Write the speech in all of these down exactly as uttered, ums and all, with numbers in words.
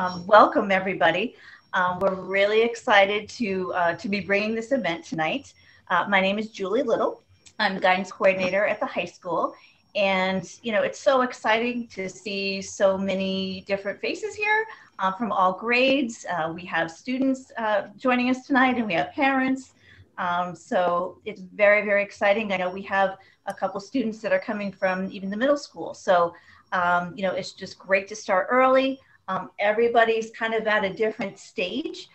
Um, welcome, everybody. Um, we're really excited to, uh, to be bringing this event tonight. Uh, my name is Julie Little. I'm guidance coordinator at the high school. And, you know, it's so exciting to see so many different faces here uh, from all grades. Uh, we have students uh, joining us tonight, and we have parents. Um, so it's very, very exciting. I know we have a couple students that are coming from even the middle school. So, um, you know, it's just great to start early. Um, everybody's kind of at a different stage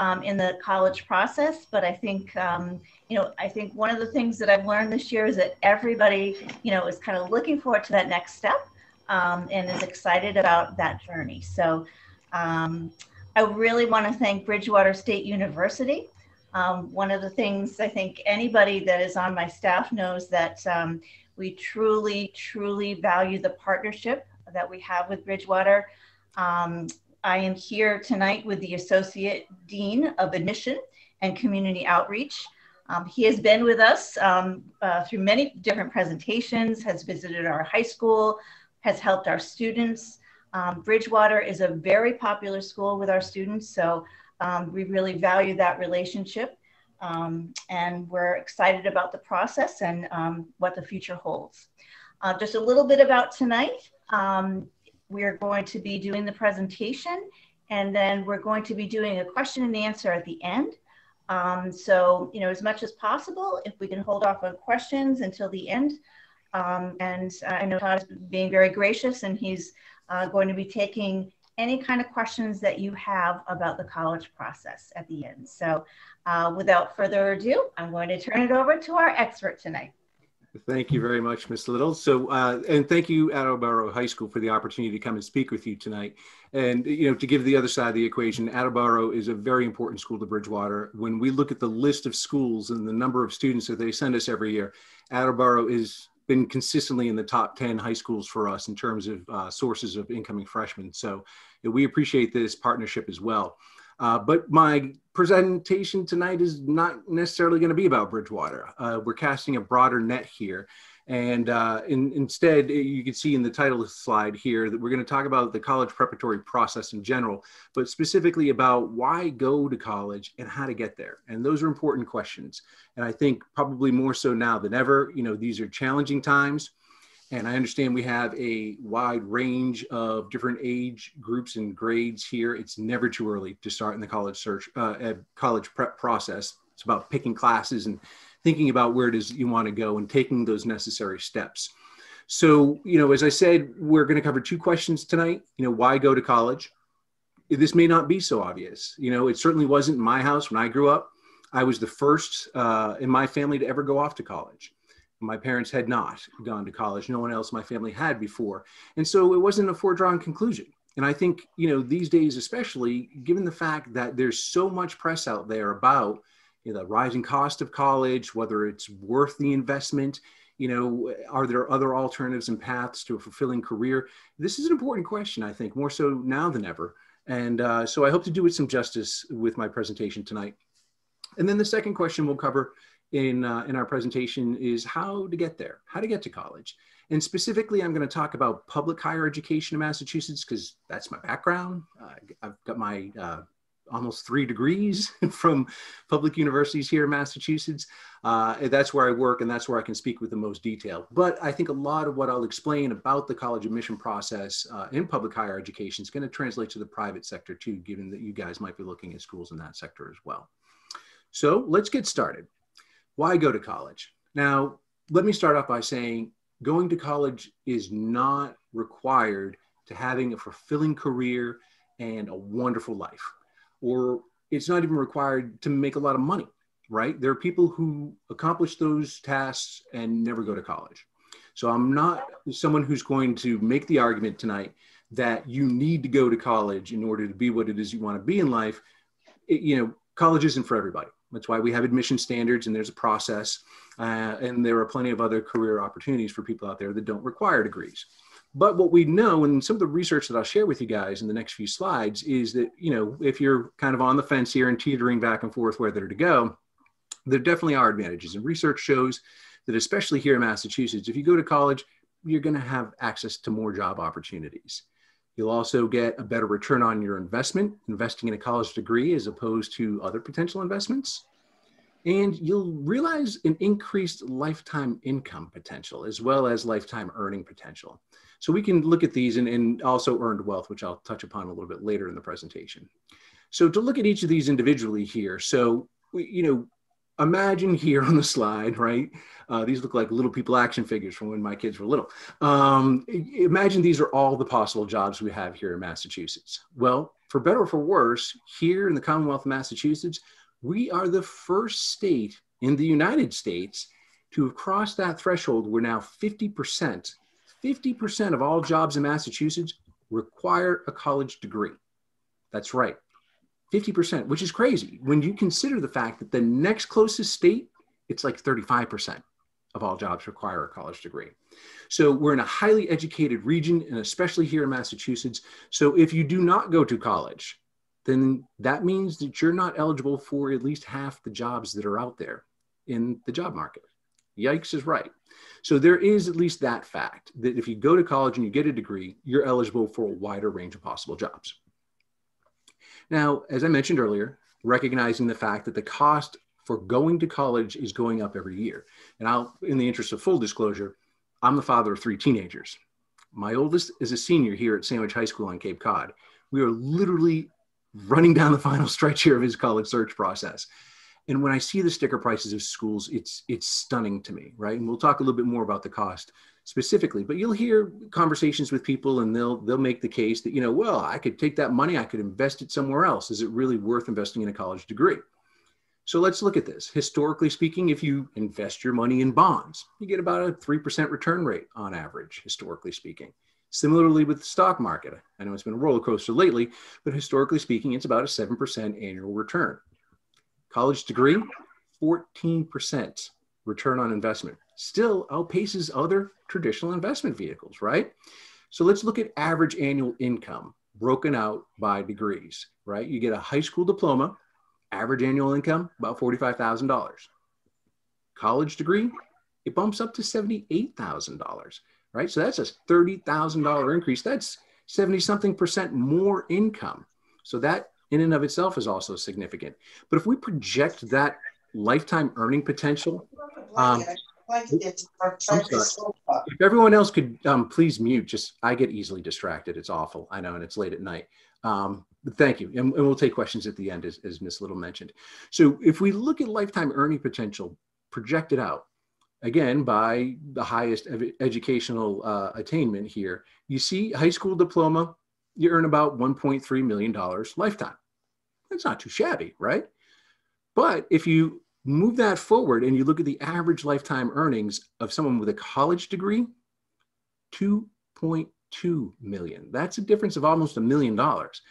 um, in the college process. But I think, um, you know, I think one of the things that I've learned this year is that everybody, you know, is kind of looking forward to that next step um, and is excited about that journey. So um, I really want to thank Bridgewater State University. Um, one of the things I think anybody that is on my staff knows that um, we truly, truly value the partnership that we have with Bridgewater. Um, I am here tonight with the Associate Dean of Admission and Community Outreach. Um, he has been with us um, uh, through many different presentations, has visited our high school, has helped our students. Um, Bridgewater is a very popular school with our students, so Um, we really value that relationship, um, and we're excited about the process and um, what the future holds. Uh, just a little bit about tonight. Um, we are going to be doing the presentation, and then we're going to be doing a question and answer at the end. Um, so, you know, as much as possible, if we can hold off on questions until the end. Um, and I know Todd is being very gracious, and he's uh, going to be taking any kind of questions that you have about the college process at the end. So uh, without further ado, I'm going to turn it over to our expert tonight. Thank you very much, Miz Little. So, uh, and thank you, Attleboro High School, for the opportunity to come and speak with you tonight. And, you know, to give the other side of the equation, Attleboro is a very important school to Bridgewater. When we look at the list of schools and the number of students that they send us every year, Attleboro is been consistently in the top ten high schools for us in terms of uh, sources of incoming freshmen. So yeah, we appreciate this partnership as well. Uh, but my presentation tonight is not necessarily going to be about Bridgewater. Uh, we're casting a broader net here. And uh, in, instead, you can see in the title slide here that we're going to talk about the college preparatory process in general, but specifically about why go to college and how to get there. And those are important questions. And I think probably more so now than ever, you know, these are challenging times. And I understand we have a wide range of different age groups and grades here. It's never too early to start in the college search, uh, college prep process. It's about picking classes and thinking about where it is you want to go and taking those necessary steps. So, you know, as I said, we're going to cover two questions tonight. You know, why go to college? This may not be so obvious. You know, it certainly wasn't in my house when I grew up. I was the first uh, in my family to ever go off to college. My parents had not gone to college. No one else in my family had before. And so it wasn't a foregone conclusion. And I think, you know, these days, especially given the fact that there's so much press out there about you know, the rising cost of college, whether it's worth the investment, you know, are there other alternatives and paths to a fulfilling career? This is an important question, I think, more so now than ever. And uh, so I hope to do it some justice with my presentation tonight. And then the second question we'll cover in, uh, in our presentation is how to get there, how to get to college. And specifically, I'm going to talk about public higher education in Massachusetts, because that's my background. Uh, I've got my uh, almost three degrees from public universities here in Massachusetts. Uh, that's where I work, and that's where I can speak with the most detail. But I think a lot of what I'll explain about the college admission process uh, in public higher education is going to translate to the private sector too, given that you guys might be looking at schools in that sector as well. So let's get started. Why go to college? Now, let me start off by saying going to college is not required to having a fulfilling career and a wonderful life. Or it's not even required to make a lot of money, right? There are people who accomplish those tasks and never go to college. So I'm not someone who's going to make the argument tonight that you need to go to college in order to be what it is you want to be in life. It, you know, college isn't for everybody. That's why we have admission standards, and there's a process, uh, and there are plenty of other career opportunities for people out there that don't require degrees. But what we know, and some of the research that I'll share with you guys in the next few slides, is that, you know, if you're kind of on the fence here and teetering back and forth whether to go, there definitely are advantages. And research shows that, especially here in Massachusetts, if you go to college, you're going to have access to more job opportunities. You'll also get a better return on your investment, investing in a college degree as opposed to other potential investments. And you'll realize an increased lifetime income potential as well as lifetime earning potential. So we can look at these and, and also earned wealth, which I'll touch upon a little bit later in the presentation. So to look at each of these individually here. So, we, you know, imagine here on the slide, right? Uh, these look like Little People action figures from when my kids were little. Um, imagine these are all the possible jobs we have here in Massachusetts. Well, for better or for worse, here in the Commonwealth of Massachusetts, we are the first state in the United States to have crossed that threshold where now fifty percent, fifty percent of all jobs in Massachusetts require a college degree. That's right. fifty percent, which is crazy when you consider the fact that the next closest state, it's like thirty-five percent of all jobs require a college degree. So we're in a highly educated region, and especially here in Massachusetts. So if you do not go to college, then that means that you're not eligible for at least half the jobs that are out there in the job market. Yikes is right. So there is at least that fact that if you go to college and you get a degree, you're eligible for a wider range of possible jobs. Now, as I mentioned earlier, recognizing the fact that the cost for going to college is going up every year. And I'll, in the interest of full disclosure, I'm the father of three teenagers. My oldest is a senior here at Sandwich High School on Cape Cod. We are literally running down the final stretch here of his college search process. And when I see the sticker prices of schools, it's, it's stunning to me, right? And we'll talk a little bit more about the cost specifically, but you'll hear conversations with people and they'll, they'll make the case that, you know, well, I could take that money, I could invest it somewhere else. Is it really worth investing in a college degree? So let's look at this. Historically speaking, if you invest your money in bonds, you get about a three percent return rate on average, historically speaking. Similarly with the stock market, I know it's been a roller coaster lately, but historically speaking, it's about a seven percent annual return. College degree, fourteen percent return on investment. Still outpaces other traditional investment vehicles, right? So let's look at average annual income broken out by degrees, right? You get a high school diploma, average annual income, about forty-five thousand dollars. College degree, it bumps up to seventy-eight thousand dollars, right? So that's a thirty thousand dollar increase. That's seventy something percent more income. So that in and of itself is also significant. But if we project that lifetime earning potential, um, if everyone else could um, please mute, just I get easily distracted. It's awful. I know, and it's late at night. Um, thank you. And, and we'll take questions at the end, as, as Miz Little mentioned. So if we look at lifetime earning potential projected out, again, by the highest educational uh, attainment here, you see high school diploma, you earn about one point three million dollars lifetime. That's not too shabby, right? But if you move that forward and you look at the average lifetime earnings of someone with a college degree, two point two million. That's a difference of almost a million dollars.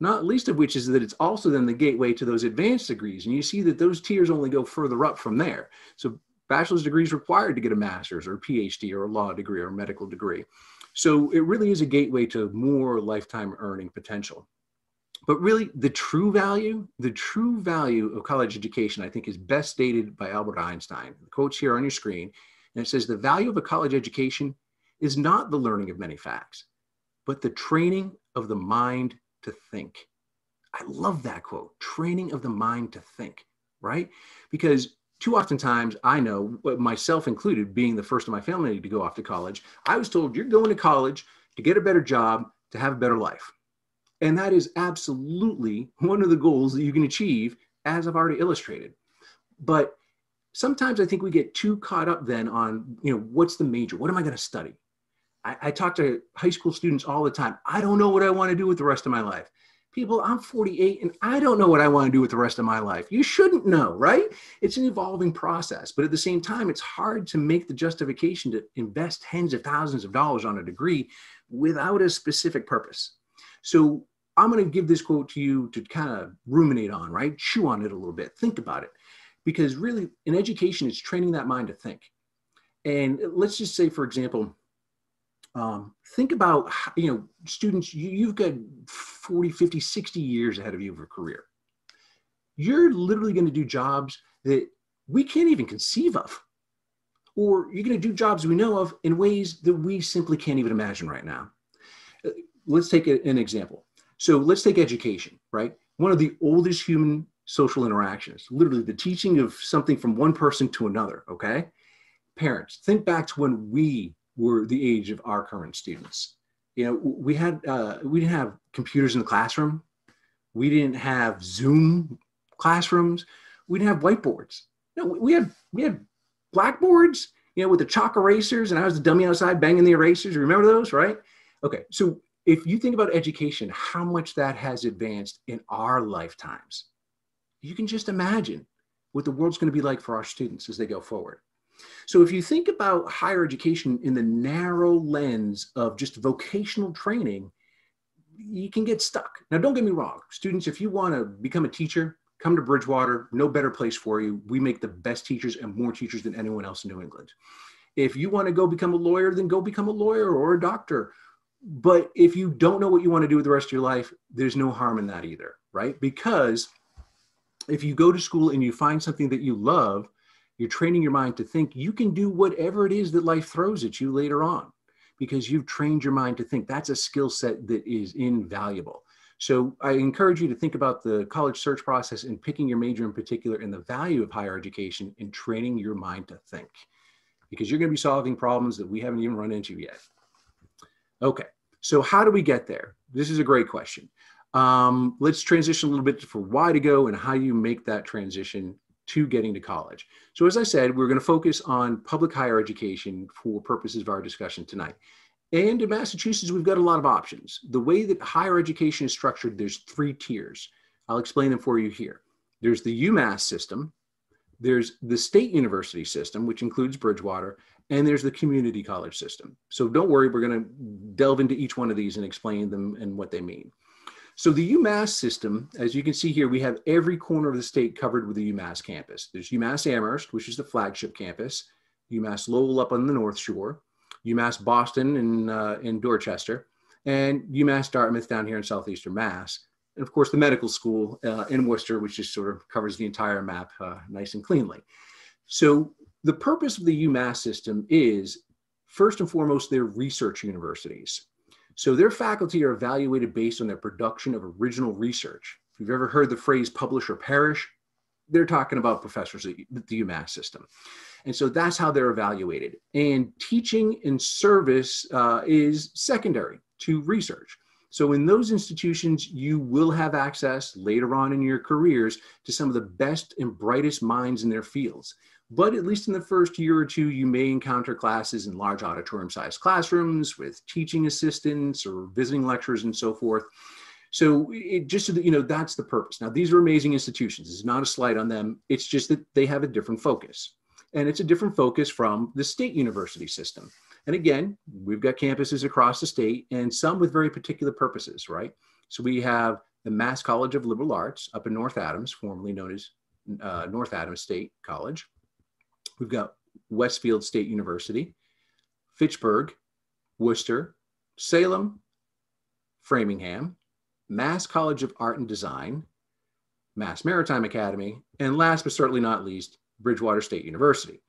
Not least of which is that it's also then the gateway to those advanced degrees. And you see that those tiers only go further up from there. So bachelor's degree is required to get a master's or a PhD or a law degree or a medical degree. So it really is a gateway to more lifetime earning potential. But really the true value, the true value of college education, I think, is best stated by Albert Einstein. The quote's here on your screen, and it says, "The value of a college education is not the learning of many facts, but the training of the mind to think." I love that quote, training of the mind to think, right? Because too oftentimes, I know, myself included, being the first in my family to go off to college, I was told you're going to college to get a better job, to have a better life. And that is absolutely one of the goals that you can achieve, as I've already illustrated. But sometimes I think we get too caught up then on, you know, what's the major? What am I going to study? I, I talk to high school students all the time. I don't know what I want to do with the rest of my life. People, I'm forty-eight and I don't know what I want to do with the rest of my life. You shouldn't know, right? It's an evolving process. But at the same time, it's hard to make the justification to invest tens of thousands of dollars on a degree without a specific purpose. So I'm going to give this quote to you to kind of ruminate on, right? Chew on it a little bit. Think about it. Because really, in education, it's training that mind to think. And let's just say, for example, Um, think about, you know, students, you, you've got forty, fifty, sixty years ahead of you of a career. You're literally going to do jobs that we can't even conceive of, or you're going to do jobs we know of in ways that we simply can't even imagine right now. let's take an example. So let's take education, right? One of the oldest human social interactions, literally the teaching of something from one person to another, okay? Parents, think back to when we were the age of our current students. You know, we had, uh, we didn't have computers in the classroom. We didn't have Zoom classrooms. We didn't have whiteboards. No, we had, we had blackboards, you know, with the chalk erasers, and I was the dummy outside banging the erasers. Remember those, right? Okay, so if you think about education, how much that has advanced in our lifetimes, you can just imagine what the world's going to be like for our students as they go forward. So if you think about higher education in the narrow lens of just vocational training, you can get stuck. Now, don't get me wrong. Students, if you want to become a teacher, come to Bridgewater, no better place for you. We make the best teachers and more teachers than anyone else in New England. If you want to go become a lawyer, then go become a lawyer or a doctor. But if you don't know what you want to do with the rest of your life, there's no harm in that either, right? Because if you go to school and you find something that you love, you're training your mind to think you can do whatever it is that life throws at you later on, because you've trained your mind to think. That's a skill set that is invaluable. So I encourage you to think about the college search process and picking your major in particular and the value of higher education in training your mind to think, because you're going to be solving problems that we haven't even run into yet. Okay, so how do we get there? This is a great question. Um, let's transition a little bit for why to go and how you make that transition to getting to college. So as I said, we're going to focus on public higher education for purposes of our discussion tonight. And in Massachusetts, we've got a lot of options. The way that higher education is structured, there's three tiers. I'll explain them for you here. There's the UMass system, there's the state university system, which includes Bridgewater, and there's the community college system. So don't worry, we're going to delve into each one of these and explain them and what they mean. So the UMass system, as you can see here, we have every corner of the state covered with a UMass campus. There's UMass Amherst, which is the flagship campus, UMass Lowell up on the North Shore, UMass Boston in, uh, in Dorchester, and UMass Dartmouth down here in Southeastern Mass. And of course, the medical school uh, in Worcester, which just sort of covers the entire map uh, nice and cleanly. So the purpose of the UMass system is, first and foremost, they're research universities. So their faculty are evaluated based on their production of original research. If you've ever heard the phrase publish or perish, they're talking about professors at the UMass system. And so that's how they're evaluated. And teaching and service uh, is secondary to research. So in those institutions, you will have access later on in your careers to some of the best and brightest minds in their fields. But at least in the first year or two, you may encounter classes in large auditorium-sized classrooms with teaching assistants or visiting lecturers and so forth. So it just, so that you know, that's the purpose. Now, these are amazing institutions. It's not a slight on them. It's just that they have a different focus. And it's a different focus from the state university system. And again, we've got campuses across the state and some with very particular purposes, right? So we have the Mass College of Liberal Arts up in North Adams, formerly known as uh, North Adams State College. We've got Westfield State University, Fitchburg, Worcester, Salem, Framingham, Mass College of Art and Design, Mass Maritime Academy, and last but certainly not least, Bridgewater State University.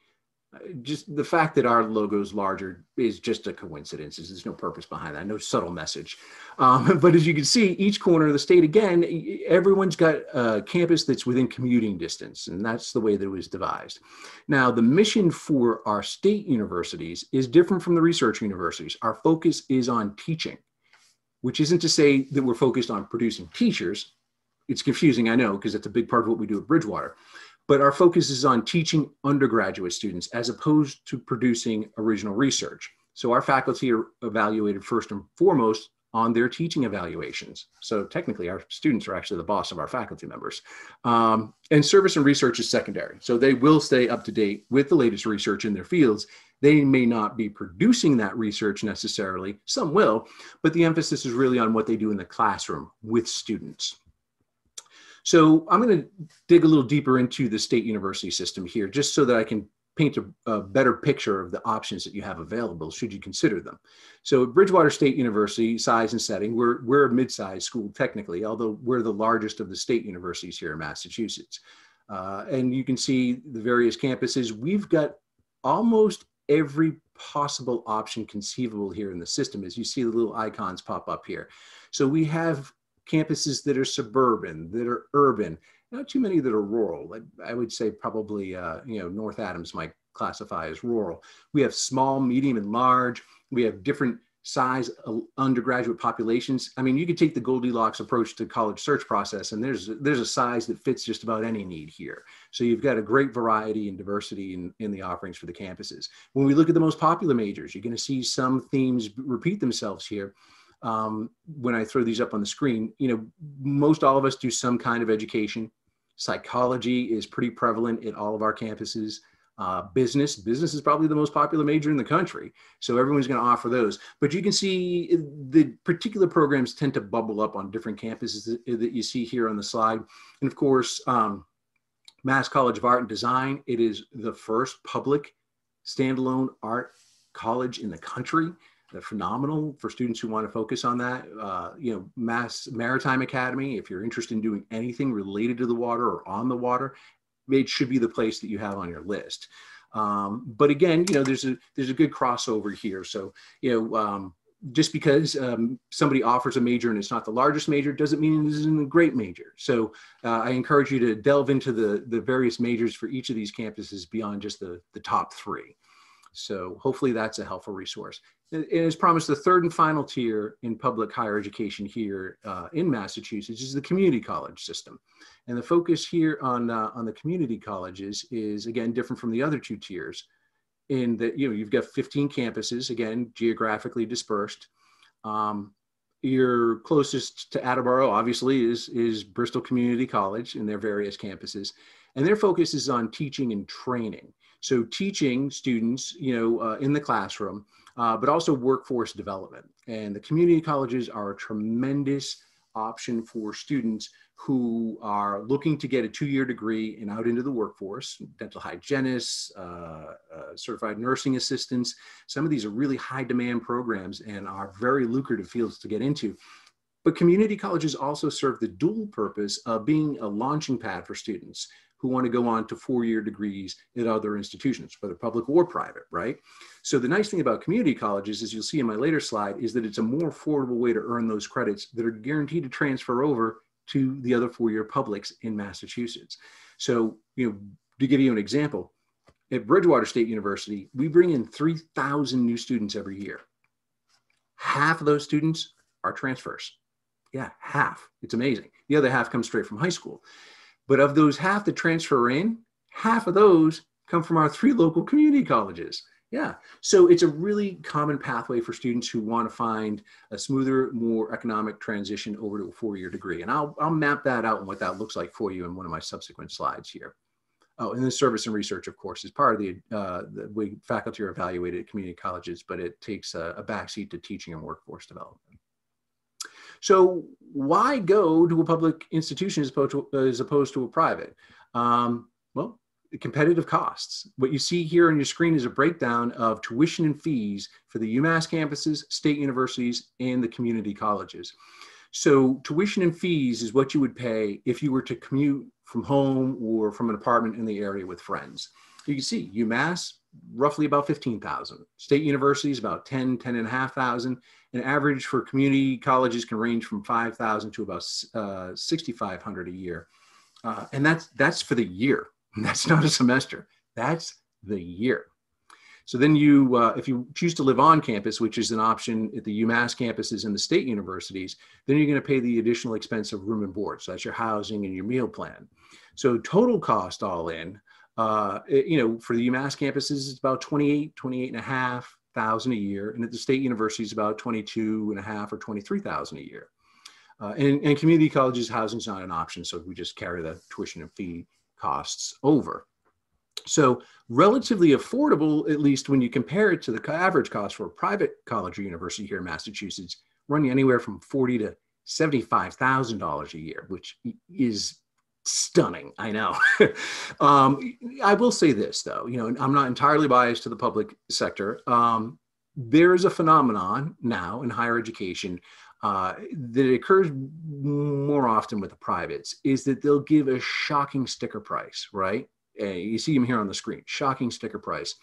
Just the fact that our logo is larger is just a coincidence. There's no purpose behind that, no subtle message. Um, but as you can see, each corner of the state, again, everyone's got a campus that's within commuting distance, and that's the way that it was devised. Now, the mission for our state universities is different from the research universities. Our focus is on teaching, which isn't to say that we're focused on producing teachers. It's confusing, I know, because that's a big part of what we do at Bridgewater. But our focus is on teaching undergraduate students as opposed to producing original research. So our faculty are evaluated first and foremost on their teaching evaluations. So technically our students are actually the boss of our faculty members. Um, and service and research is secondary. So they will stay up to date with the latest research in their fields. They may not be producing that research necessarily, some will, but the emphasis is really on what they do in the classroom with students. So I'm going to dig a little deeper into the state university system here, just so that I can paint a, a better picture of the options that you have available, should you consider them. So at Bridgewater State University, size and setting, we're, we're a mid-sized school technically, although we're the largest of the state universities here in Massachusetts. Uh, and you can see the various campuses. We've got almost every possible option conceivable here in the system, as you see the little icons pop up here. So we have campuses that are suburban, that are urban, not too many that are rural. I, I would say probably, uh, you know, North Adams might classify as rural. We have small, medium, and large. We have different size undergraduate populations. I mean, you could take the Goldilocks approach to college search process, and there's there's a size that fits just about any need here. So you've got a great variety and diversity in, in the offerings for the campuses. When we look at the most popular majors, you're going to see some themes repeat themselves here. Um, when I throw these up on the screen, you know, most all of us do some kind of education. Psychology is pretty prevalent at all of our campuses. Uh, business. Business is probably the most popular major in the country. So everyone's going to offer those. But you can see the particular programs tend to bubble up on different campuses that you see here on the slide. And of course, um, Mass College of Art and Design, it is the first public standalone art college in the country. They're phenomenal for students who want to focus on that. Uh, you know, Mass Maritime Academy, if you're interested in doing anything related to the water or on the water, it should be the place that you have on your list. Um, but again, you know, there's a, there's a good crossover here. So, you know, um, just because um, somebody offers a major and it's not the largest major doesn't mean it isn't a great major. So uh, I encourage you to delve into the, the various majors for each of these campuses beyond just the, the top three. So hopefully that's a helpful resource. And as promised, the third and final tier in public higher education here uh, in Massachusetts is the community college system. And the focus here on, uh, on the community colleges is, again, different from the other two tiers in that, you know, you've got fifteen campuses, again, geographically dispersed. Um, your closest to Attleboro, obviously, is, is Bristol Community College and their various campuses. And their focus is on teaching and training. So teaching students, you know, uh, in the classroom, uh, but also workforce development. And the community colleges are a tremendous option for students who are looking to get a two-year degree and out into the workforce, dental hygienists, uh, uh, certified nursing assistants. Some of these are really high demand programs and are very lucrative fields to get into. But community colleges also serve the dual purpose of being a launching pad for students who want to go on to four-year degrees at other institutions, whether public or private, right? So the nice thing about community colleges, as you'll see in my later slide, is that it's a more affordable way to earn those credits that are guaranteed to transfer over to the other four-year publics in Massachusetts. So, you know, to give you an example, at Bridgewater State University, we bring in three thousand new students every year. Half of those students are transfers. Yeah, half. It's amazing. The other half comes straight from high school. But of those half that transfer in, half of those come from our three local community colleges. Yeah, so it's a really common pathway for students who want to find a smoother, more economic transition over to a four-year degree. And I'll, I'll map that out and what that looks like for you in one of my subsequent slides here. Oh, and then service and research, of course, is part of the, uh, the way faculty are evaluated at community colleges, but it takes a, a backseat to teaching and workforce development. So why go to a public institution as opposed to, as opposed to a private? Um, well, competitive costs. What you see here on your screen is a breakdown of tuition and fees for the UMass campuses, state universities, and the community colleges. So tuition and fees is what you would pay if you were to commute from home or from an apartment in the area with friends. You can see UMass, roughly about fifteen thousand. State universities, about ten, ten and a half thousand. An average for community colleges can range from five thousand to about uh, sixty-five hundred a year. Uh, and that's, that's for the year. That's not a semester. That's the year. So then you, uh, if you choose to live on campus, which is an option at the UMass campuses and the state universities, then you're going to pay the additional expense of room and board. So that's your housing and your meal plan. So total cost all in, Uh, you know, for the UMass campuses, it's about twenty-eight, twenty-eight and a half thousand a year. And at the state universities, about twenty-two and a half or twenty-three thousand a year. Uh, and, and community colleges, housing is not an option. So we just carry the tuition and fee costs over. So relatively affordable, at least when you compare it to the average cost for a private college or university here in Massachusetts, running anywhere from forty thousand to seventy-five thousand dollars a year, which is stunning, I know. um, I will say this though, you know, I'm not entirely biased to the public sector. Um, there is a phenomenon now in higher education uh, that occurs more often with the privates, is that they'll give a shocking sticker price, right? Uh, you see them here on the screen, shocking sticker price.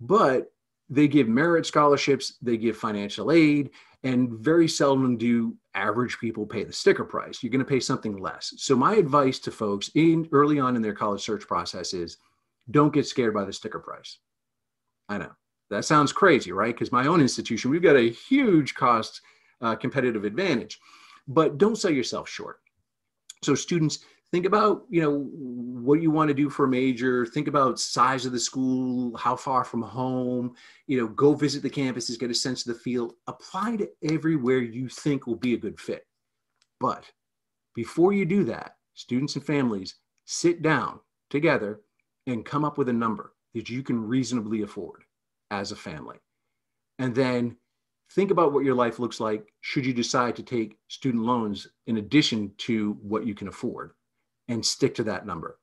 But they give merit scholarships, they give financial aid, and very seldom do average people pay the sticker price. You're going to pay something less. So my advice to folks in early on in their college search process is don't get scared by the sticker price. I know that sounds crazy, right? Because my own institution, we've got a huge cost uh, competitive advantage, but don't sell yourself short. So students, think about, you know, what you want to do for a major, think about size of the school, how far from home, you know, go visit the campuses, get a sense of the field, apply to everywhere you think will be a good fit. But before you do that, students and families sit down together and come up with a number that you can reasonably afford as a family. And then think about what your life looks like should you decide to take student loans in addition to what you can afford, and stick to that number.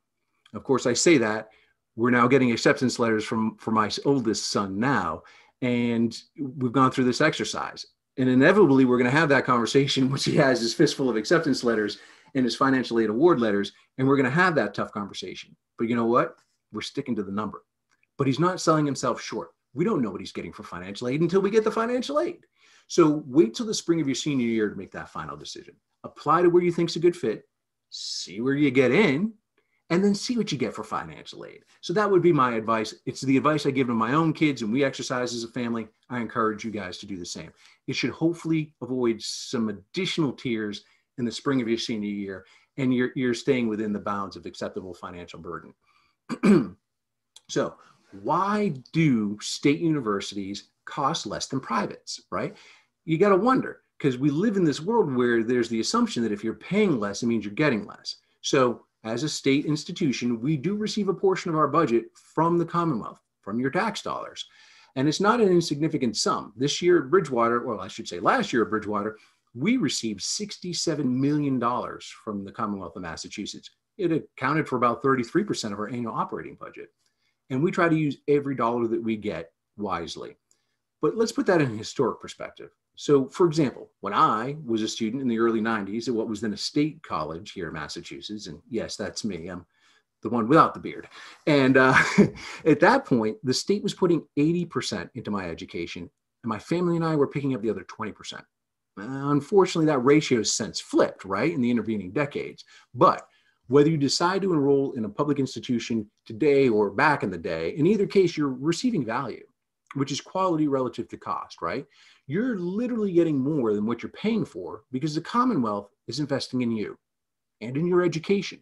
Of course, I say that, we're now getting acceptance letters from, from my oldest son now, and we've gone through this exercise. And inevitably, we're gonna have that conversation once he has his fistful of acceptance letters and his financial aid award letters, and we're gonna have that tough conversation. But you know what? We're sticking to the number. But he's not selling himself short. We don't know what he's getting for financial aid until we get the financial aid. So wait till the spring of your senior year to make that final decision. Apply to where you think's a good fit, see where you get in, and then see what you get for financial aid. So that would be my advice. It's the advice I give to my own kids and we exercise as a family. I encourage you guys to do the same. It should hopefully avoid some additional tears in the spring of your senior year, and you're, you're staying within the bounds of acceptable financial burden. So why do state universities cost less than privates, right? You got to wonder, because we live in this world where there's the assumption that if you're paying less, it means you're getting less. So as a state institution, we do receive a portion of our budget from the Commonwealth, from your tax dollars. And it's not an insignificant sum. This year at Bridgewater, well, I should say last year at Bridgewater, we received sixty-seven million dollars from the Commonwealth of Massachusetts. It accounted for about thirty-three percent of our annual operating budget. And we try to use every dollar that we get wisely. But let's put that in a historic perspective. So for example, when I was a student in the early nineties at what was then a state college here in Massachusetts, and yes, that's me, I'm the one without the beard. And uh, at that point, the state was putting eighty percent into my education, and my family and I were picking up the other twenty percent. Unfortunately, that ratio has since flipped, right, in the intervening decades. But whether you decide to enroll in a public institution today or back in the day, in either case, you're receiving value, which is quality relative to cost, right? You're literally getting more than what you're paying for because the Commonwealth is investing in you and in your education.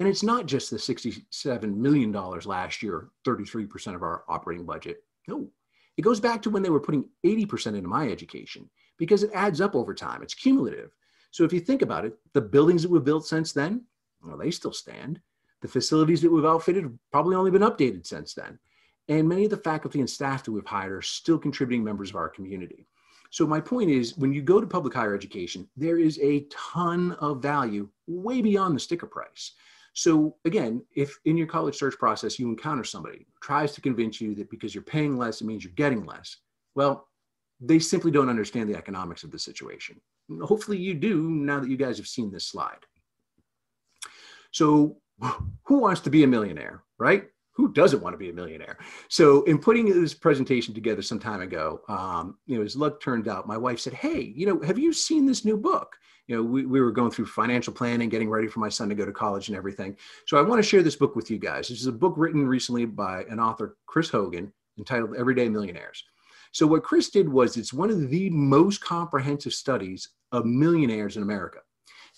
And it's not just the sixty-seven million dollars last year, thirty-three percent of our operating budget. No, it goes back to when they were putting eighty percent into my education because it adds up over time. It's cumulative. So if you think about it, the buildings that we've built since then, well, they still stand. The facilities that we've outfitted have probably only been updated since then. And many of the faculty and staff that we've hired are still contributing members of our community. So my point is, when you go to public higher education, there is a ton of value way beyond the sticker price. So again, if in your college search process, you encounter somebody who tries to convince you that because you're paying less, it means you're getting less, well, they simply don't understand the economics of the situation. Hopefully you do now that you guys have seen this slide. So who wants to be a millionaire, right? Who doesn't want to be a millionaire? So in putting this presentation together some time ago, um, you know, as luck turned out, my wife said, hey, you know, have you seen this new book? You know, we, we were going through financial planning, getting ready for my son to go to college and everything. So I want to share this book with you guys. This is a book written recently by an author, Chris Hogan, entitled Everyday Millionaires. So what Chris did was, it's one of the most comprehensive studies of millionaires in America.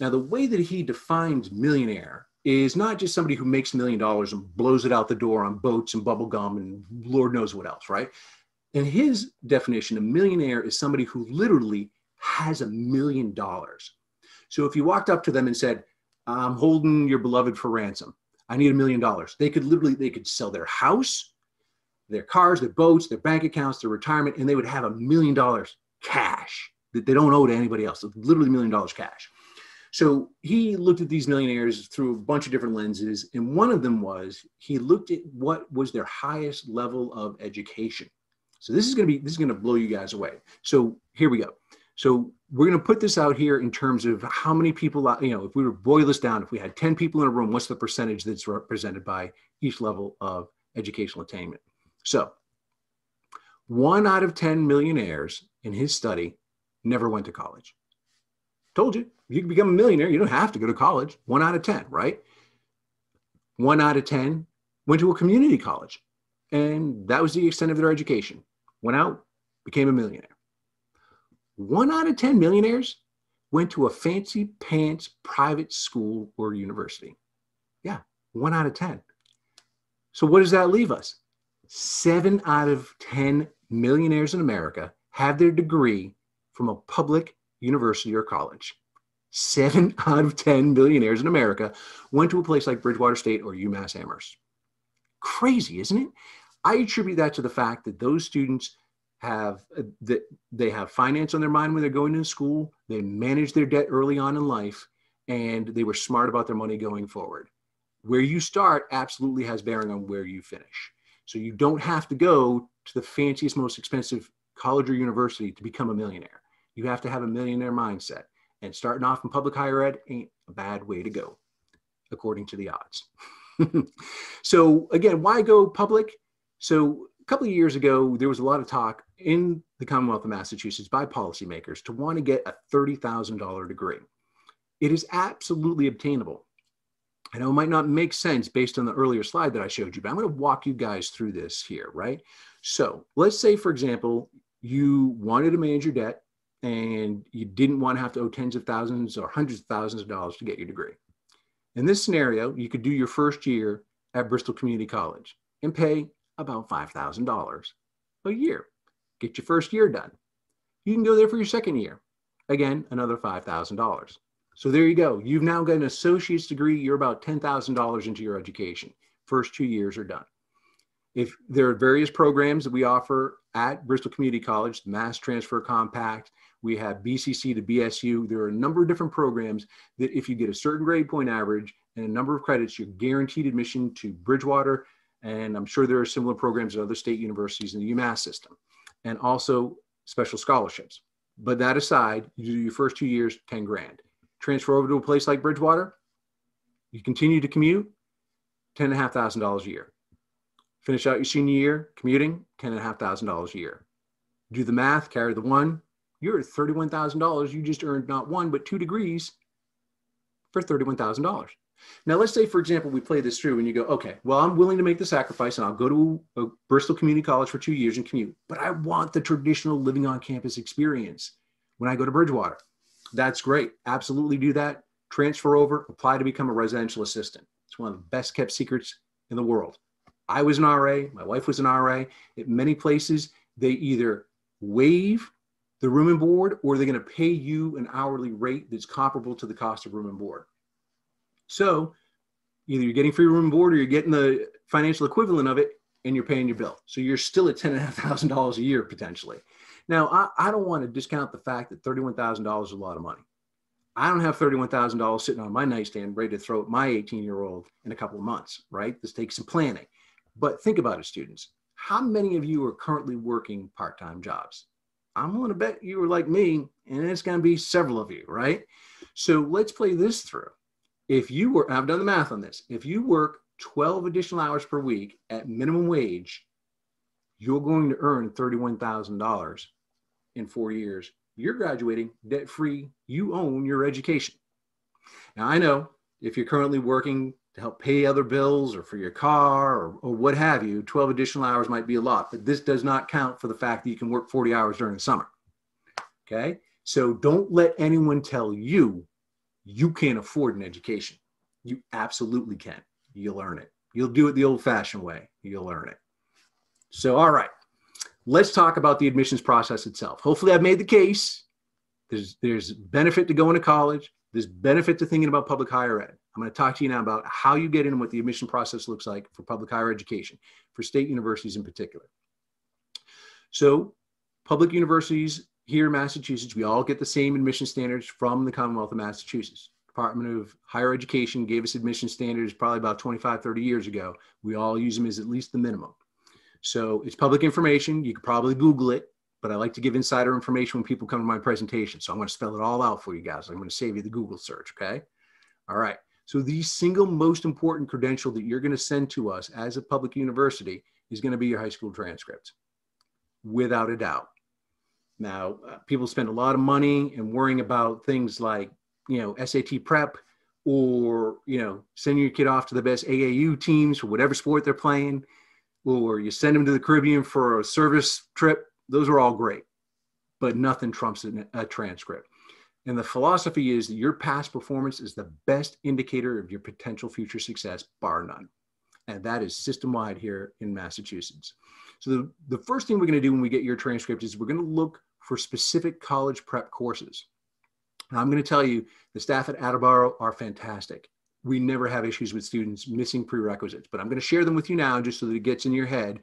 Now, the way that he defines millionaire is not just somebody who makes a million dollars and blows it out the door on boats and bubble gum and Lord knows what else, right? In his definition, a millionaire is somebody who literally has a million dollars. So if you walked up to them and said, I'm holding your beloved for ransom, I need a million dollars, they could literally, they could sell their house, their cars, their boats, their bank accounts, their retirement, and they would have a million dollars cash that they don't owe to anybody else, literally a million dollars cash. So he looked at these millionaires through a bunch of different lenses. And one of them was, he looked at what was their highest level of education. So this is going to be, this is going to blow you guys away. So here we go. So we're going to put this out here in terms of how many people, you know, if we were to boil this down, if we had ten people in a room, what's the percentage that's represented by each level of educational attainment? So One out of ten millionaires in his study never went to college. Told you, you can become a millionaire. You don't have to go to college. One out of ten, right? One out of ten went to a community college. And that was the extent of their education. Went out, became a millionaire. One out of ten millionaires went to a fancy pants private school or university. Yeah, one out of ten. So what does that leave us? Seven out of ten millionaires in America have their degree from a public university or college. Seven out of ten millionaires in America went to a place like Bridgewater State or UMass Amherst. Crazy, isn't it? I attribute that to the fact that those students have that they have finance on their mind when they're going to school, they manage their debt early on in life, and they were smart about their money going forward. Where you start absolutely has bearing on where you finish. So you don't have to go to the fanciest, most expensive college or university to become a millionaire. You have to have a millionaire mindset, and starting off in public higher ed ain't a bad way to go, according to the odds. So again, why go public? So a couple of years ago, there was a lot of talk in the Commonwealth of Massachusetts by policymakers to want to get a thirty thousand dollar degree. It is absolutely obtainable. I know it might not make sense based on the earlier slide that I showed you, but I'm going to walk you guys through this here, right? So let's say, for example, you wanted to manage your debt and you didn't want to have to owe tens of thousands or hundreds of thousands of dollars to get your degree. In this scenario, you could do your first year at Bristol Community College and pay about five thousand dollars a year. Get your first year done. You can go there for your second year. Again, another five thousand dollars. So there you go. You've now got an associate's degree. You're about ten thousand dollars into your education. First two years are done. If there are various programs that we offer at Bristol Community College, the Mass Transfer Compact, we have B C C to B S U. There are a number of different programs that if you get a certain grade point average and a number of credits, you're guaranteed admission to Bridgewater. And I'm sure there are similar programs at other state universities in the UMass system, and also special scholarships. But that aside, you do your first two years, ten grand. Transfer over to a place like Bridgewater, you continue to commute, ten thousand five hundred dollars a year. Finish out your senior year, commuting, ten thousand five hundred dollars a year. Do the math, carry the one, you're at thirty-one thousand dollars. You just earned not one, but two degrees for thirty-one thousand dollars. Now, let's say, for example, we play this through and you go, okay, well, I'm willing to make the sacrifice and I'll go to a Bristol Community College for two years and commute, but I want the traditional living on campus experience when I go to Bridgewater. That's great. Absolutely do that. Transfer over, apply to become a residential assistant. It's one of the best kept secrets in the world. I was an R A. My wife was an R A. At many places, they either waive the room and board or they're going to pay you an hourly rate that's comparable to the cost of room and board. So either you're getting free room and board or you're getting the financial equivalent of it and you're paying your bill. So you're still at ten thousand five hundred dollars a year potentially. Now, I, I don't want to discount the fact that thirty-one thousand dollars is a lot of money. I don't have thirty-one thousand dollars sitting on my nightstand ready to throw at my eighteen-year-old in a couple of months, right? This takes some planning. But think about it, students. How many of you are currently working part-time jobs? I'm willing to bet you were like me, and it's going to be several of you, right? So let's play this through. If you were, I've done the math on this. If you work twelve additional hours per week at minimum wage, you're going to earn thirty-one thousand dollars in four years. You're graduating debt-free. You own your education. Now, I know if you're currently working to help pay other bills or for your car or, or what have you, twelve additional hours might be a lot, but this does not count for the fact that you can work forty hours during the summer, okay? So don't let anyone tell you you can't afford an education. You absolutely can. You'll earn it. You'll do it the old-fashioned way. You'll earn it. So, all right, let's talk about the admissions process itself. Hopefully I've made the case. There's, there's benefit to going to college. There's benefit to thinking about public higher ed. I'm going to talk to you now about how you get in and what the admission process looks like for public higher education, for state universities in particular. So public universities here in Massachusetts, we all get the same admission standards from the Commonwealth of Massachusetts. Department of Higher Education gave us admission standards probably about twenty-five, thirty years ago. We all use them as at least the minimum. So it's public information. You could probably Google it, but I like to give insider information when people come to my presentation. So I'm going to spell it all out for you guys. I'm going to save you the Google search, okay? All right. So the single most important credential that you're going to send to us as a public university is going to be your high school transcript. without a doubt. Now, uh, people spend a lot of money and worrying about things like, you know, S A T prep, or, you know, sending your kid off to the best A A U teams for whatever sport they're playing, or you send them to the Caribbean for a service trip. Those are all great, but nothing trumps a transcript. And the philosophy is that your past performance is the best indicator of your potential future success, bar none. And that is system-wide here in Massachusetts. So the, the first thing we're going to do when we get your transcript is we're going to look for specific college prep courses. And I'm going to tell you, the staff at Attleboro are fantastic. We never have issues with students missing prerequisites, but I'm going to share them with you now just so that it gets in your head.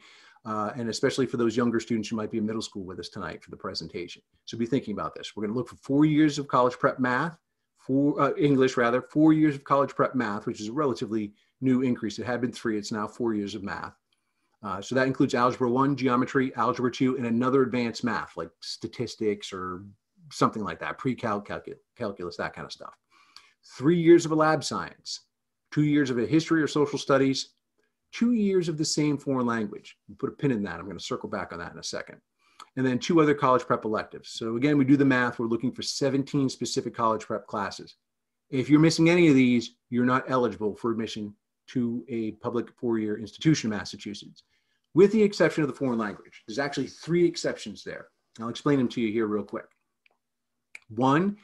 Uh, and especially for those younger students who might be in middle school with us tonight for the presentation. So be thinking about this. We're going to look for four years of college prep math, four, uh, English rather, four years of college prep math, which is a relatively new increase. It had been three, it's now four years of math. Uh, so that includes Algebra one, Geometry, Algebra two, and another advanced math like statistics or something like that, pre-calc, calcul calculus, that kind of stuff. Three years of a lab science, two years of a history or social studies, two years of the same foreign language. We'll put a pin in that. I'm going to circle back on that in a second. And then two other college prep electives. So again, we do the math. We're looking for seventeen specific college prep classes. If you're missing any of these, you're not eligible for admission to a public four-year institution in Massachusetts, with the exception of the foreign language. There's actually three exceptions there. I'll explain them to you here real quick. One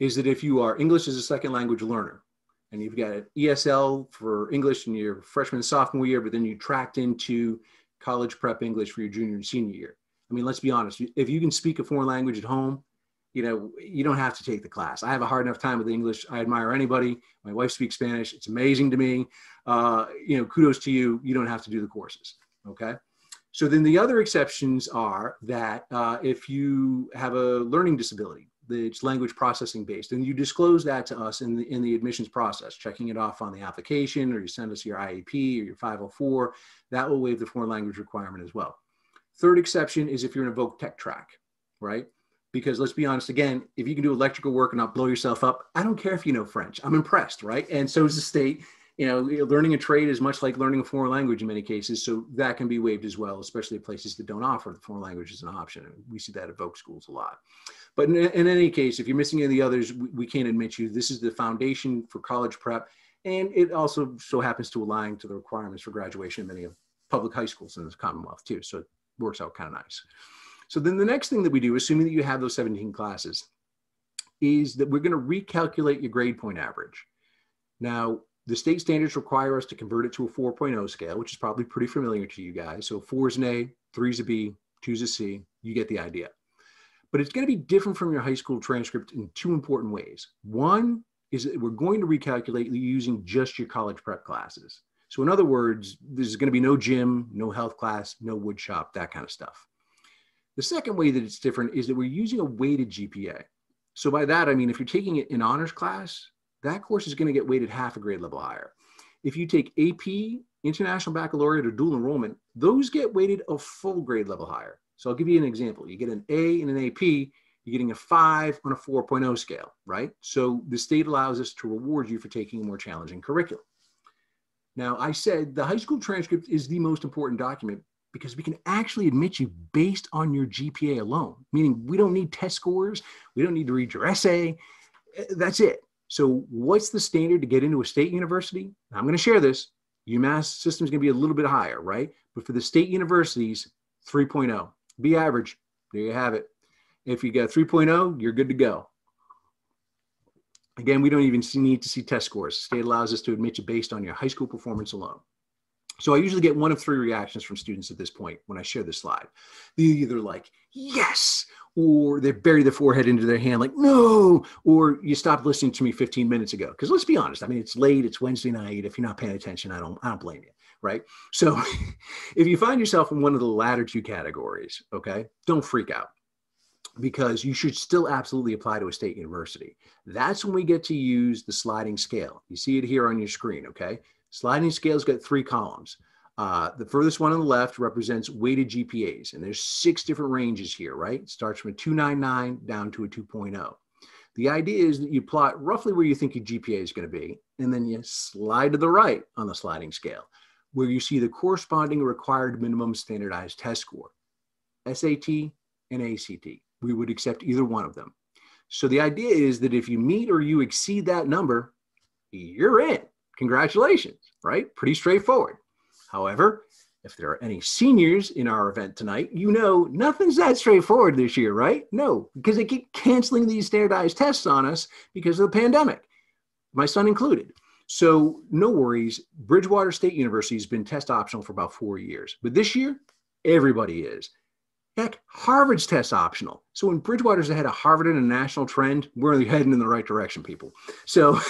is that if you are English as a second language learner, and you've got an E S L for English in your freshman and sophomore year, but then you tracked into college prep English for your junior and senior year. I mean, let's be honest. If you can speak a foreign language at home, you know, you don't have to take the class. I have a hard enough time with English. I admire anybody. My wife speaks Spanish. It's amazing to me. Uh, you know, kudos to you. You don't have to do the courses, okay? So then the other exceptions are that uh, if you have a learning disability, it's language processing based, and you disclose that to us in the, in the admissions process, checking it off on the application, or you send us your I E P or your five oh four, that will waive the foreign language requirement as well. Third exception is if you're in a voc tech track, right? Because let's be honest, again, if you can do electrical work and not blow yourself up, I don't care if you know French, I'm impressed, right? And so is the state. You know, learning a trade is much like learning a foreign language in many cases, so that can be waived as well, especially places that don't offer the foreign language as an option. We see that at voc schools a lot. But in, in any case, if you're missing any of the others, we, we can't admit you. This is the foundation for college prep, and it also so happens to align to the requirements for graduation in many of public high schools in this Commonwealth too, so it works out kind of nice. So then the next thing that we do, assuming that you have those seventeen classes, is that we're going to recalculate your grade point average. Now, the state standards require us to convert it to a four point oh scale, which is probably pretty familiar to you guys. So four is an A, three is a B, two is a C, you get the idea. But it's going to be different from your high school transcript in two important ways. One is that we're going to recalculate using just your college prep classes. So in other words, there's going to be no gym, no health class, no wood shop, that kind of stuff. The second way that it's different is that we're using a weighted G P A. So by that, I mean, if you're taking it in honors class, that course is going to get weighted half a grade level higher. If you take A P, International Baccalaureate, or Dual Enrollment, those get weighted a full grade level higher. So I'll give you an example. You get an A and an A P, you're getting a five on a four point oh scale, right? So the state allows us to reward you for taking a more challenging curriculum. Now, I said the high school transcript is the most important document because we can actually admit you based on your G P A alone, meaning we don't need test scores, we don't need to read your essay, that's it. So what's the standard to get into a state university? I'm going to share this. UMass system is going to be a little bit higher, right? But for the state universities, three point oh. Be average. There you have it. If you got three point oh, you're good to go. Again, we don't even need to see test scores. The state allows us to admit you based on your high school performance alone. So I usually get one of three reactions from students at this point when I share this slide. They're either like, yes, or they bury their forehead into their hand like, no, or you stopped listening to me fifteen minutes ago. Because let's be honest, I mean, it's late, it's Wednesday night. If you're not paying attention, I don't, I don't blame you, right? So if you find yourself in one of the latter two categories, okay, don't freak out, because you should still absolutely apply to a state university. That's when we get to use the sliding scale. You see it here on your screen, okay? Sliding scale's got three columns. Uh, the furthest one on the left represents weighted G P As, and there's six different ranges here, right? It starts from a two point nine nine down to a two point oh. The idea is that you plot roughly where you think your G P A is going to be, and then you slide to the right on the sliding scale, where you see the corresponding required minimum standardized test score. S A T and A C T. We would accept either one of them. So the idea is that if you meet or you exceed that number, you're in. Congratulations, right? Pretty straightforward. However, if there are any seniors in our event tonight, you know nothing's that straightforward this year, right? No, because they keep canceling these standardized tests on us because of the pandemic, my son included. So no worries, Bridgewater State University has been test optional for about four years, but this year, everybody is. Heck, Harvard's test optional. So when Bridgewater's ahead of Harvard in a national trend, we're heading in the right direction, people. So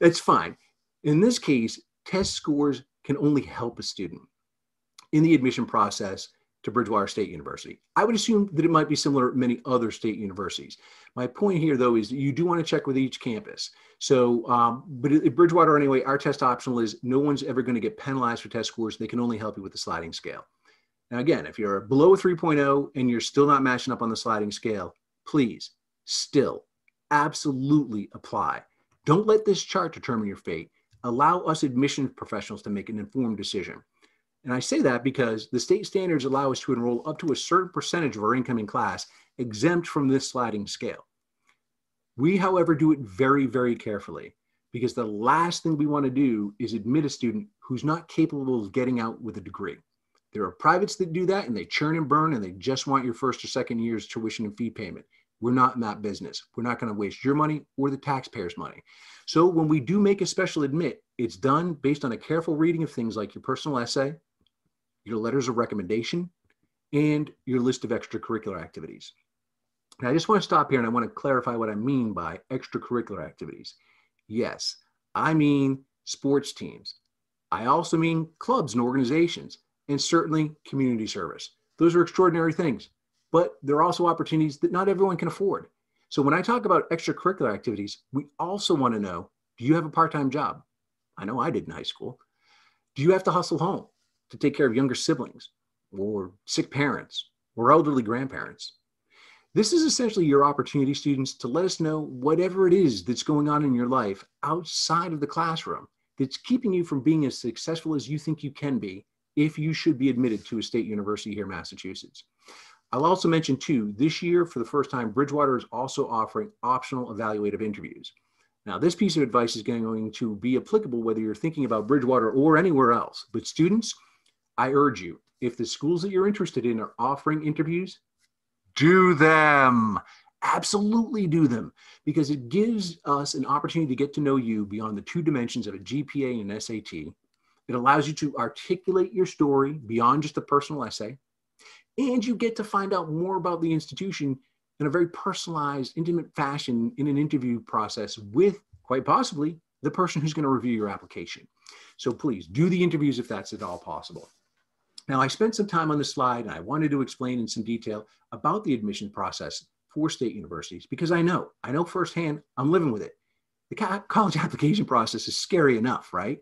that's fine. In this case, test scores can only help a student in the admission process to Bridgewater State University. I would assume that it might be similar at many other state universities. My point here, though, is you do want to check with each campus. So, um, but at Bridgewater anyway, our test optional is no one's ever going to get penalized for test scores. They can only help you with the sliding scale. Now, again, if you're below a three point oh and you're still not matching up on the sliding scale, please still absolutely apply. Don't let this chart determine your fate. Allow us admissions professionals to make an informed decision. And I say that because the state standards allow us to enroll up to a certain percentage of our incoming class exempt from this sliding scale. We, however, do it very, very carefully because the last thing we want to do is admit a student who's not capable of getting out with a degree. There are privates that do that and they churn and burn and they just want your first or second year's tuition and fee payment. We're not in that business. We're not going to waste your money or the taxpayers' money. So when we do make a special admit, it's done based on a careful reading of things like your personal essay, your letters of recommendation, and your list of extracurricular activities. Now, I just want to stop here and I want to clarify what I mean by extracurricular activities. Yes, I mean sports teams. I also mean clubs and organizations, and certainly community service. Those are extraordinary things, but there are also opportunities that not everyone can afford. So when I talk about extracurricular activities, we also want to know, do you have a part-time job? I know I did in high school. Do you have to hustle home to take care of younger siblings or sick parents or elderly grandparents? This is essentially your opportunity, students, to let us know whatever it is that's going on in your life outside of the classroom that's keeping you from being as successful as you think you can be if you should be admitted to a state university here in Massachusetts. I'll also mention too, this year for the first time, Bridgewater is also offering optional evaluative interviews. Now, this piece of advice is going to be applicable whether you're thinking about Bridgewater or anywhere else, but students, I urge you, if the schools that you're interested in are offering interviews, do them. Absolutely do them, because it gives us an opportunity to get to know you beyond the two dimensions of a G P A and an S A T. It allows you to articulate your story beyond just a personal essay, and you get to find out more about the institution in a very personalized, intimate fashion in an interview process with, quite possibly, the person who's going to review your application. So please do the interviews if that's at all possible. Now, I spent some time on this slide and I wanted to explain in some detail about the admission process for state universities because I know, I know firsthand, I'm living with it. The college application process is scary enough, right?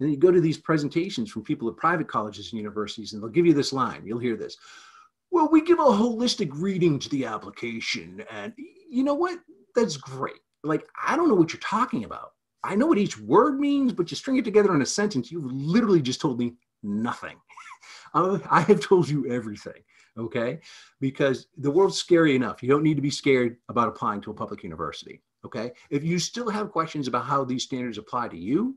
And then you go to these presentations from people at private colleges and universities, and they'll give you this line. You'll hear this. Well, we give a holistic reading to the application. And you know what? That's great. Like, I don't know what you're talking about. I know what each word means, but you string it together in a sentence. You've literally just told me nothing. I have told you everything, okay? Because the world's scary enough. You don't need to be scared about applying to a public university, okay? If you still have questions about how these standards apply to you,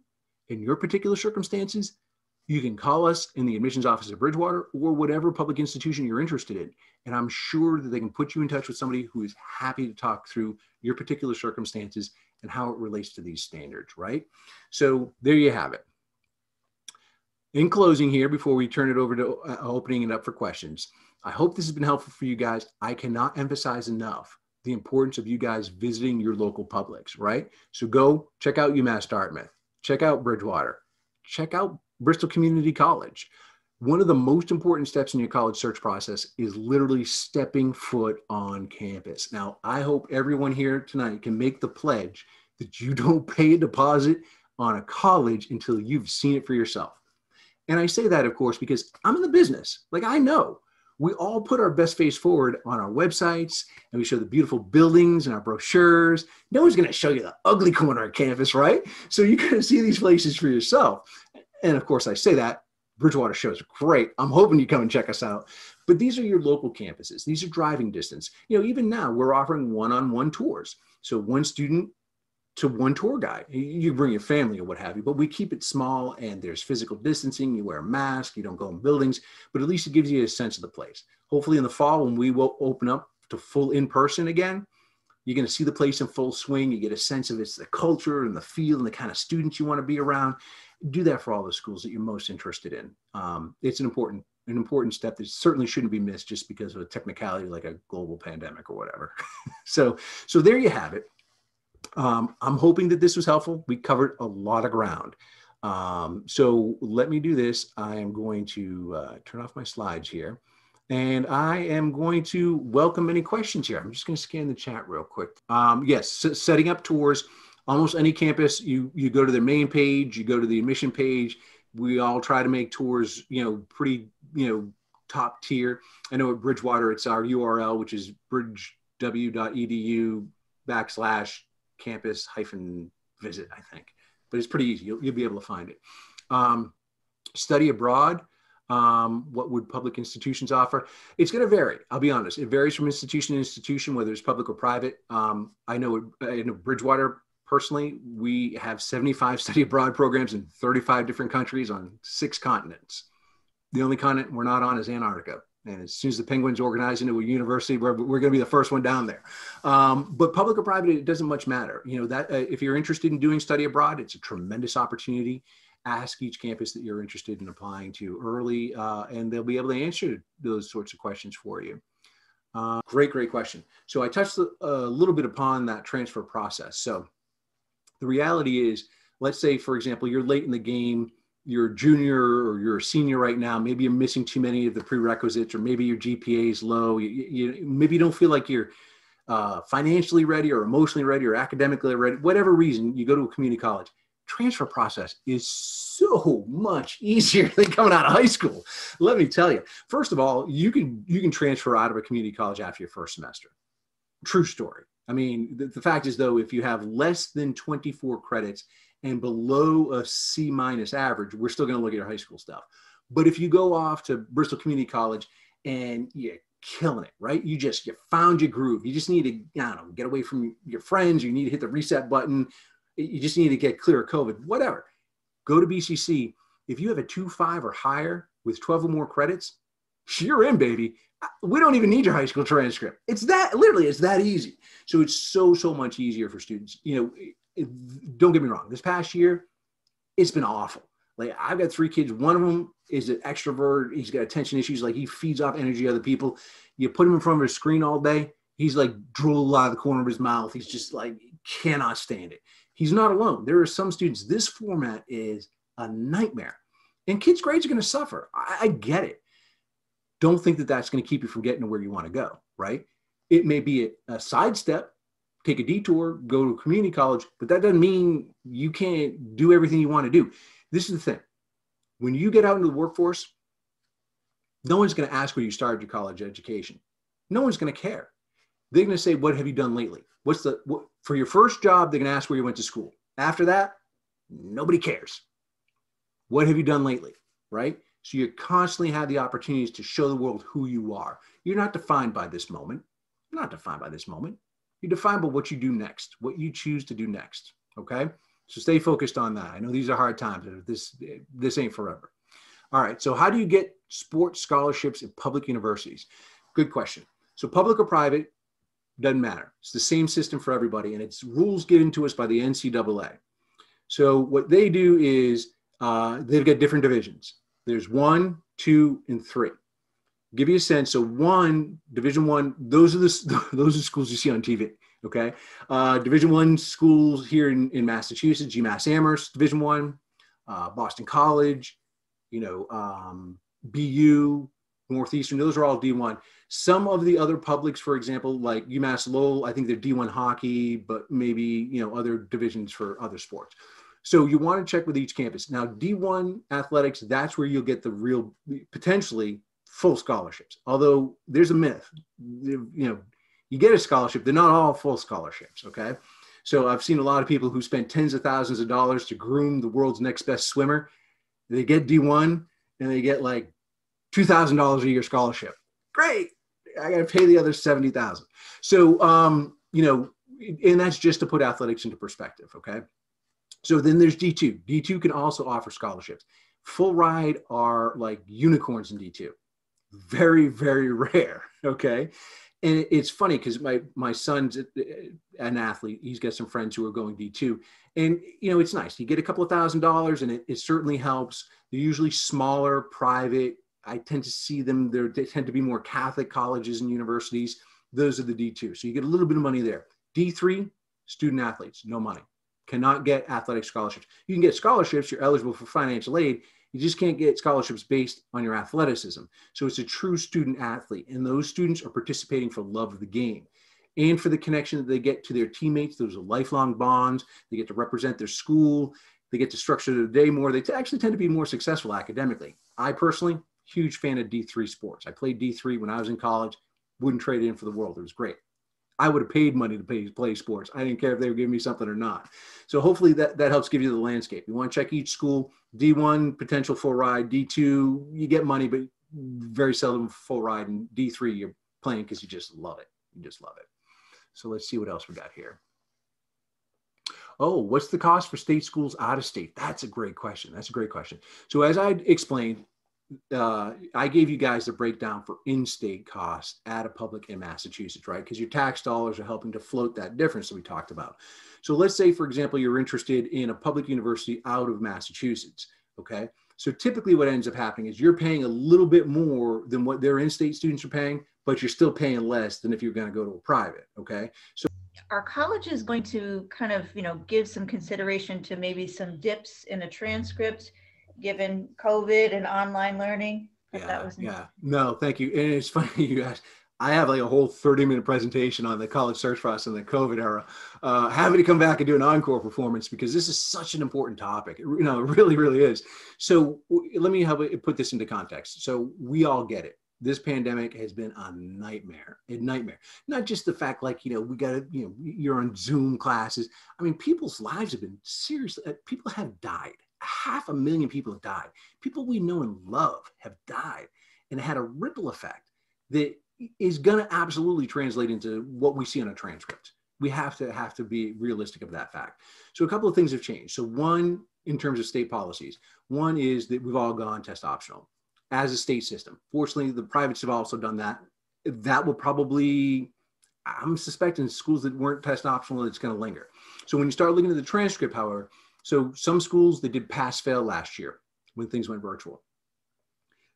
in your particular circumstances, you can call us in the admissions office at Bridgewater or whatever public institution you're interested in. And I'm sure that they can put you in touch with somebody who is happy to talk through your particular circumstances and how it relates to these standards, right? So there you have it. In closing here, before we turn it over to uh, opening it up for questions, I hope this has been helpful for you guys. I cannot emphasize enough the importance of you guys visiting your local Publix, right? So go check out UMass Dartmouth. Check out Bridgewater, check out Bristol Community College. One of the most important steps in your college search process is literally stepping foot on campus. Now, I hope everyone here tonight can make the pledge that you don't pay a deposit on a college until you've seen it for yourself. And I say that, of course, because I'm in the business. Like, I know we all put our best face forward on our websites and we show the beautiful buildings and our brochures. No one's gonna show you the ugly corner of campus, right? So you gotta see these places for yourself. And of course I say that, Bridgewater shows are great. I'm hoping you come and check us out. But these are your local campuses. These are driving distance. You know, even now we're offering one-on-one tours. So one student to one tour guide. You bring your family or what have you, but we keep it small and there's physical distancing. You wear a mask, you don't go in buildings, but at least it gives you a sense of the place. Hopefully in the fall, when we will open up to full in-person again, you're going to see the place in full swing. You get a sense of it's the culture and the feel and the kind of students you want to be around. Do that for all the schools that you're most interested in. Um, it's an important, an important step that certainly shouldn't be missed just because of a technicality like a global pandemic or whatever. so, so there you have it. Um, I'm hoping that this was helpful. We covered a lot of ground. Um, so let me do this. I am going to uh, turn off my slides here. And I am going to welcome any questions here. I'm just going to scan the chat real quick. Um, yes, setting up tours. Almost any campus, you, you go to their main page, you go to the admission page. We all try to make tours, you know, pretty, you know, top tier. I know at Bridgewater, it's our U R L, which is bridgew.edu backslash campus hyphen visit, I think. But it's pretty easy. You'll, you'll be able to find it. Um, study abroad. Um, what would public institutions offer? It's going to vary. I'll be honest. It varies from institution to institution, whether it's public or private. Um, I know it, in Bridgewater, personally, we have seventy-five study abroad programs in thirty-five different countries on six continents. The only continent we're not on is Antarctica. And as soon as the Penguins organize into a university, we're, we're going to be the first one down there. Um, but public or private, it doesn't much matter. You know, that uh, if you're interested in doing study abroad, it's a tremendous opportunity. Ask each campus that you're interested in applying to early, uh, and they'll be able to answer those sorts of questions for you. Uh, great, great question. So I touched a, a little bit upon that transfer process. So the reality is, let's say, for example, you're late in the game, you're a junior or you're a senior right now, maybe you're missing too many of the prerequisites, or maybe your G P A is low, you, you, maybe you don't feel like you're uh, financially ready or emotionally ready or academically ready, whatever reason, you go to a community college. Transfer process is so much easier than coming out of high school. Let me tell you, first of all, you can, you can transfer out of a community college after your first semester. True story. I mean, the, the fact is though, if you have less than twenty-four credits and below a C minus average, we're still going to look at your high school stuff. But if you go off to Bristol Community College and you're killing it, right? You just, you found your groove. You just need to, I don't know, get away from your friends. You need to hit the reset button. You just need to get clear of COVID, whatever. Go to B C C. If you have a two point five or higher with twelve or more credits, you're in, baby. We don't even need your high school transcript. It's that, literally, it's that easy. So it's so, so much easier for students. You know, it, don't get me wrong. This past year, it's been awful. Like, I've got three kids. One of them is an extrovert. He's got attention issues. Like, he feeds off energy of other people. You put him in front of a screen all day, he's like drool out of the corner of his mouth. He's just like, cannot stand it. He's not alone. There are some students, this format is a nightmare. And kids' grades are going to suffer. I, I get it. Don't think that that's going to keep you from getting to where you want to go, right? It may be a, a sidestep, take a detour, go to a community college, but that doesn't mean you can't do everything you want to do. This is the thing. When you get out into the workforce, no one's going to ask where you started your college education. No one's going to care. They're going to say, what have you done lately? What's the, what, for your first job, they're going to ask where you went to school. After that, nobody cares. What have you done lately, right? So you constantly have the opportunities to show the world who you are. You're not defined by this moment. You're not defined by this moment. You're defined by what you do next, what you choose to do next, okay? So stay focused on that. I know these are hard times. This, this ain't forever. All right, so how do you get sports scholarships at public universities? Good question. So public or private, doesn't matter. It's the same system for everybody, and it's rules given to us by the N C double A. So what they do is uh, they've got different divisions. There's one, two, and three. Give you a sense. So one, Division One, those are the those are schools you see on T V. Okay, uh, Division One schools here in, in Massachusetts: UMass Amherst, Division One, uh, Boston College, you know, um, B U. Northeastern, those are all D one. Some of the other publics, for example, like UMass Lowell, I think they're D one hockey, but maybe, you know, other divisions for other sports. So you want to check with each campus. Now, D one athletics, that's where you'll get the real, potentially, full scholarships. Although there's a myth, you know, you get a scholarship, they're not all full scholarships, okay? So I've seen a lot of people who spend tens of thousands of dollars to groom the world's next best swimmer. They get D one and they get like two thousand dollars a year scholarship. great. I got to pay the other seventy thousand. So, um, you know, and that's just to put athletics into perspective. Okay. So then there's D two. D two can also offer scholarships. Full ride are like unicorns in D two. Very, very rare. Okay. And it's funny because my, my son's an athlete. He's got some friends who are going D two. And, you know, it's nice. You get a couple of thousand dollars and it, it certainly helps. They're usually smaller, private. I tend to see them. They're, they tend to be more Catholic colleges and universities. Those are the D two. So you get a little bit of money there. D three, student athletes, no money. Cannot get athletic scholarships. You can get scholarships. You're eligible for financial aid. You just can't get scholarships based on your athleticism. So it's a true student athlete. And those students are participating for love of the game and for the connection that they get to their teammates. Those are lifelong bonds. They get to represent their school. They get to structure their day more. They actually tend to be more successful academically. I personally, huge fan of D three sports. I played D three when I was in college. Wouldn't trade it in for the world. It was great. I would have paid money to pay, play sports. I didn't care if they were giving me something or not. So hopefully that, that helps give you the landscape. You want to check each school. D one, potential full ride. D two, you get money, but very seldom full ride. And D three, you're playing because you just love it. You just love it. So let's see what else we got here. Oh, what's the cost for state schools out of state? That's a great question. That's a great question. So as I explained, Uh, I gave you guys the breakdown for in-state costs at a public in Massachusetts, right? Because your tax dollars are helping to float that difference that we talked about. So let's say, for example, you're interested in a public university out of Massachusetts, okay? So typically what ends up happening is you're paying a little bit more than what their in-state students are paying, but you're still paying less than if you're going to go to a private, okay? So are colleges going to kind of, you know, give some consideration to maybe some dips in a transcript given COVID and online learning? Yeah, that was yeah, no, thank you. And it's funny you asked, I have like a whole thirty minute presentation on the college search process in the COVID era. Uh, happy to come back and do an encore performance because this is such an important topic. It, you know, it really, really is. So let me help put this into context. So we all get it. This pandemic has been a nightmare, a nightmare. Not just the fact like, you know, we got to, you know, you're on Zoom classes. I mean, people's lives have been seriously, people have died. Half a million people have died. People we know and love have died and had a ripple effect that is going to absolutely translate into what we see on a transcript. We have to have to be realistic of that fact. So a couple of things have changed. So one, in terms of state policies, one is that we've all gone test optional as a state system. Fortunately, the privates have also done that. That will probably, I'm suspecting schools that weren't test optional, it's going to linger. So when you start looking at the transcript, however, so some schools, they did pass-fail last year when things went virtual.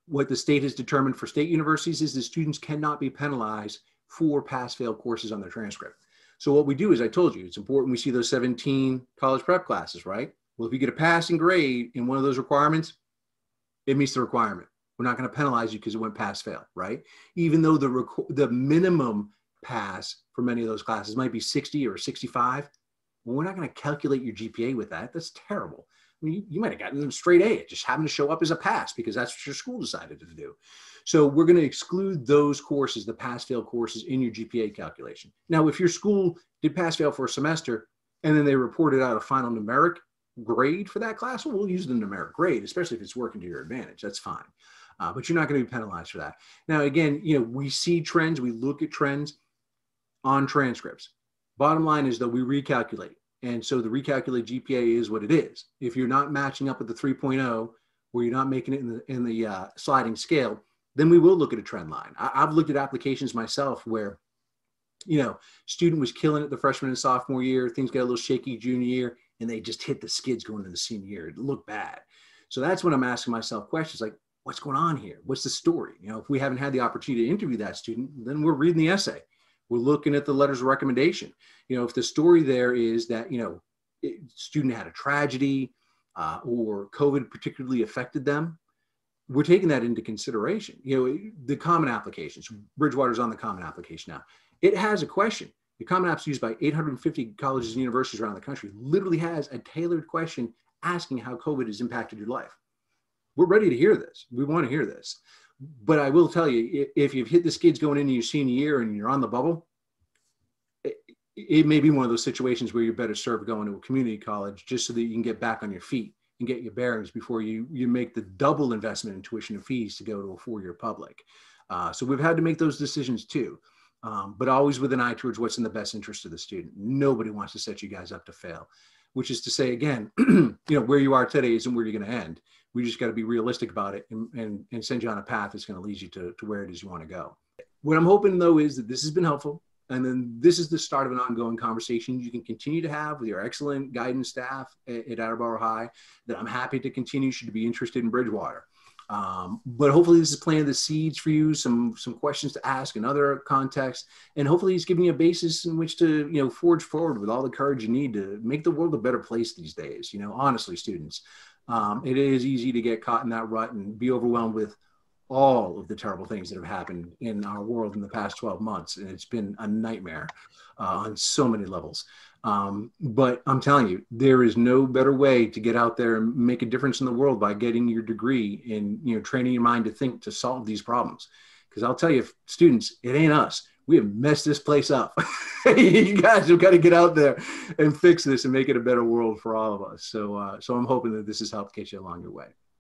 What the state has determined for state universities is that students cannot be penalized for pass-fail courses on their transcript. So what we do is, I told you, it's important we see those seventeen college prep classes, right? Well, if you get a passing grade in one of those requirements, it meets the requirement. We're not going to penalize you because it went pass-fail, right? Even though the, the minimum pass for many of those classes might be sixty or sixty-five, well, we're not going to calculate your G P A with that. That's terrible. I mean, you, you might have gotten them straight A. It just happened to show up as a pass because that's what your school decided to do. So we're going to exclude those courses, the pass-fail courses, in your G P A calculation. Now, if your school did pass-fail for a semester and then they reported out a final numeric grade for that class, well, we'll use the numeric grade, especially if it's working to your advantage. That's fine. Uh, but you're not going to be penalized for that. Now, again, you know, we see trends. We look at trends on transcripts. Bottom line is that we recalculate. And so the recalculate G P A is what it is. If you're not matching up with the three point oh, or you're not making it in the, in the uh, sliding scale, then we will look at a trend line. I, I've looked at applications myself where, you know, student was killing it the freshman and sophomore year, things got a little shaky junior year, and they just hit the skids going into the senior year. It looked bad. So that's when I'm asking myself questions like, what's going on here? What's the story? You know, if we haven't had the opportunity to interview that student, then we're reading the essay. We're looking at the letters of recommendation. You know, if the story there is that, you know, it, student had a tragedy uh, or COVID particularly affected them, we're taking that into consideration. You know, the common applications, Bridgewater's on the common application now. It has a question. The common app's used by eight hundred fifty colleges and universities around the country, literally has a tailored question asking how COVID has impacted your life. We're ready to hear this. We want to hear this. But I will tell you, if you've hit the skids going into your senior year and you're on the bubble, it, it may be one of those situations where you're better served going to a community college just so that you can get back on your feet and get your bearings before you, you make the double investment in tuition and fees to go to a four-year public. Uh, so we've had to make those decisions too, um, but always with an eye towards what's in the best interest of the student. Nobody wants to set you guys up to fail, which is to say, again, you know, where you are today isn't where you're going to end. We just got to be realistic about it and, and, and send you on a path that's going to lead you to, to where it is you want to go. What I'm hoping, though, is that this has been helpful. And then this is the start of an ongoing conversation you can continue to have with your excellent guidance staff at, at Attleboro High that I'm happy to continue should you be interested in Bridgewater. Um, but hopefully this has planted the seeds for you, some, some questions to ask in other contexts, and hopefully it's giving you a basis in which to, you know, forge forward with all the courage you need to make the world a better place these days. You know, honestly, students, um, it is easy to get caught in that rut and be overwhelmed with all of the terrible things that have happened in our world in the past twelve months. And it's been a nightmare uh, on so many levels. Um, but I'm telling you, there is no better way to get out there and make a difference in the world by getting your degree and, you know, training your mind to think to solve these problems. Because I'll tell you, students, it ain't us. We have messed this place up. You guys have got to get out there and fix this and make it a better world for all of us. So, uh, so I'm hoping that this has helped get you along your way.